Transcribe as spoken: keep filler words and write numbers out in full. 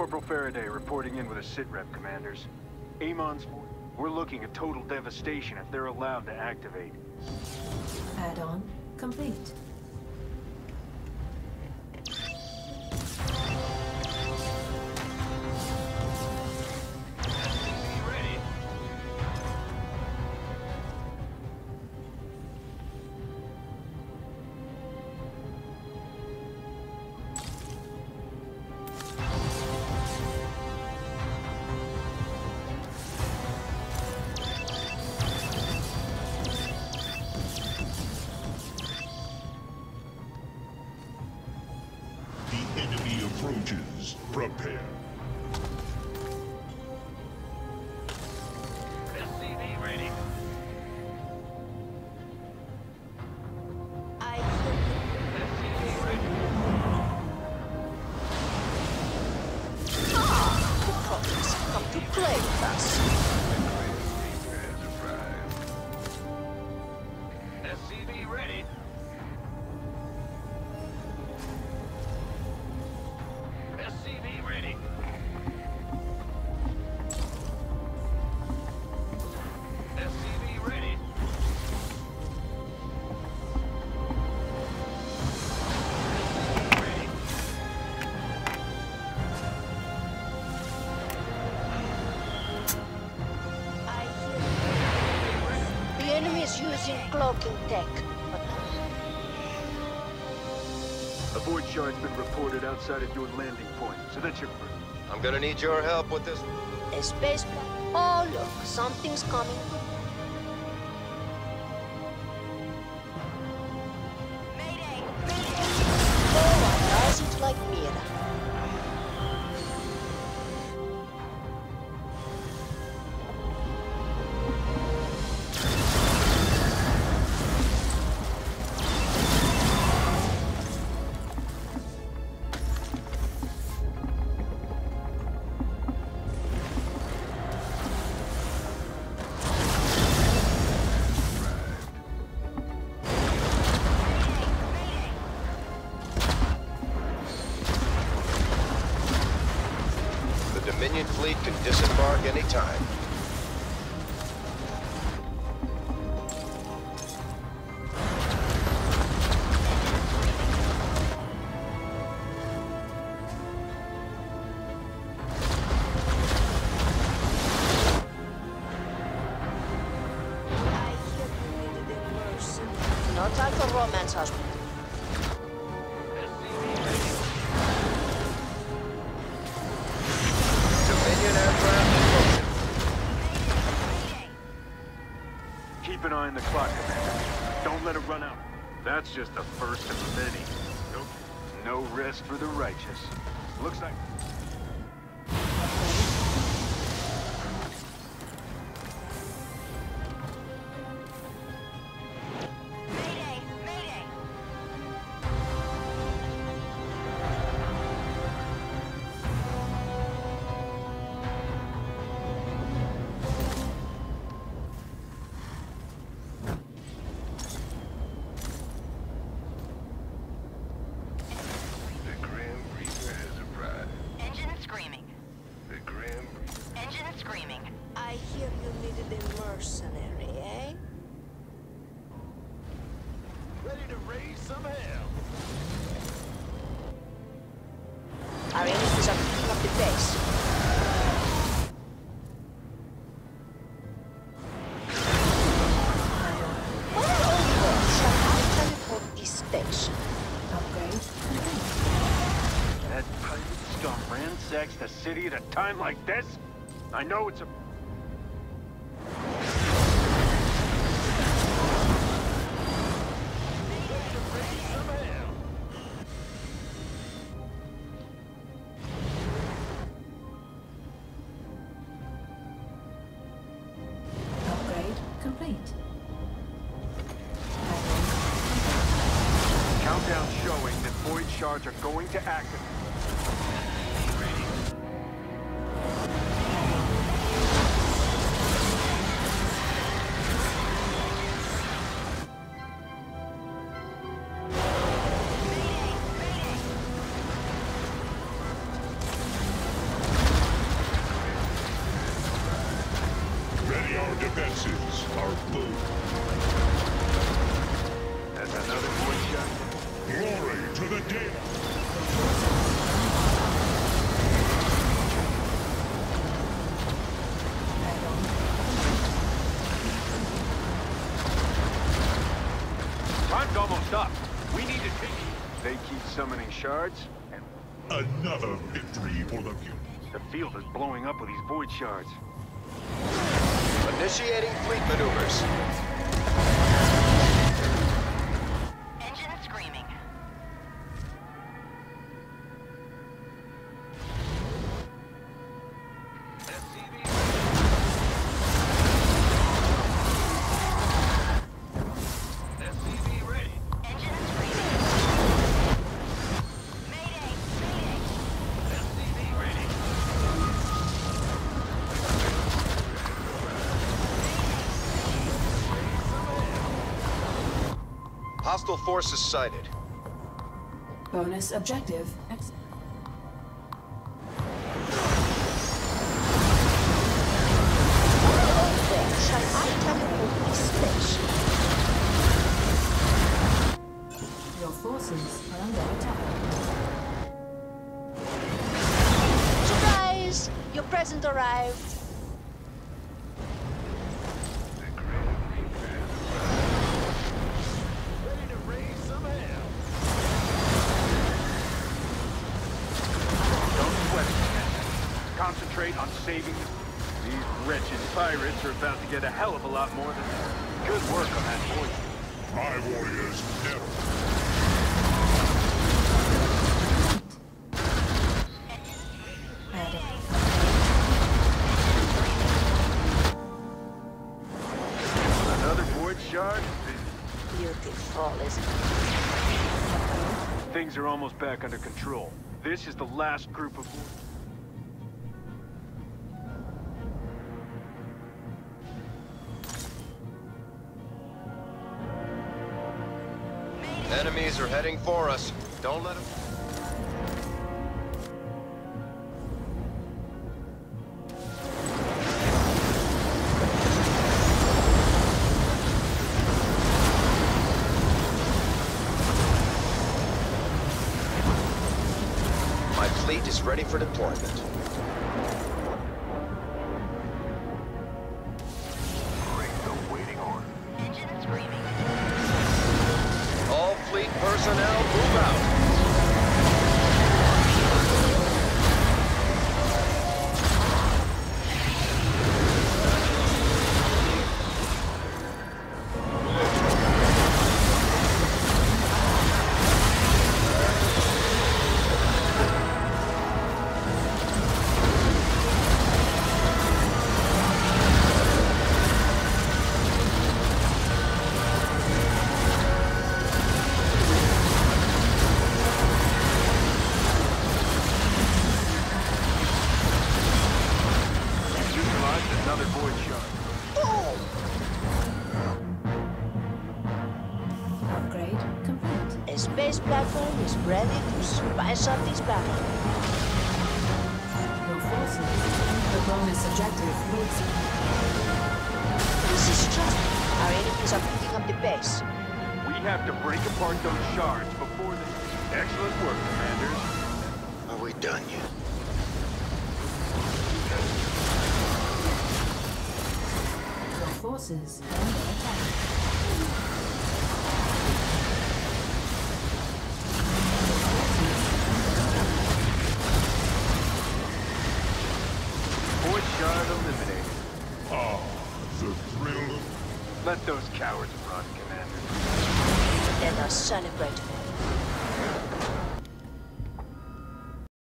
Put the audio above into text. Corporal Faraday reporting in with a sitrep, Commanders. Amon's... We're looking at total devastation if they're allowed to activate. Add-on complete. Prepare. S C V ready. I S C V ready. Ah! Who comes to play with us? S C V ready. Using cloaking tech. A void shard's been reported outside of your landing point, so that's your... I'm gonna need your help with this. A space plan. Oh, look, something's coming. Mayday! Mayday! No one does it like Mira. Dominion fleet can disembark anytime. No time for romance, husband. Keep an eye on the clock, Commander. Don't let it run out. That's just the first of many. Nope. No rest for the righteous. Looks like... I hear you needed a mercenary, eh? Ready to raise some hell! Our enemies are picking up the pace. Ransacks the city at a time like this? I know it's a... Upgrade complete. Countdown showing that void shards are going to activate. defenses are full. That's another void shot. Glory to the dead! Time's almost up. We need to take it. They keep summoning shards, and... Another victory for the future. The field is blowing up with these void shards. Initiating fleet maneuvers. Engine screaming. S C V ready. Engine screaming. Mayday, mayday. S C V ready. Hostile forces sighted. Bonus objective. Excellent. Your forces are under attack. Surprise! Your present arrived. Concentrate on saving them. These wretched pirates are about to get a hell of a lot more than that. Good work on that voyage. My warriors never. Another void shard? Beautiful, isn't it? Things are almost back under control. This is the last group of... Enemies are heading for us. Don't let them... My fleet is ready for deployment. Personnel, move out. Space platform is ready to spice up this battle. Your forces, the bonus objective needs you. This is just... Our enemies are picking up the pace. We have to break apart those shards before the... Excellent work, commanders. Are we done yet? Your forces are under attack. Shard eliminated. Oh, the thrill. Let those cowards run, Commander. Let us celebrate.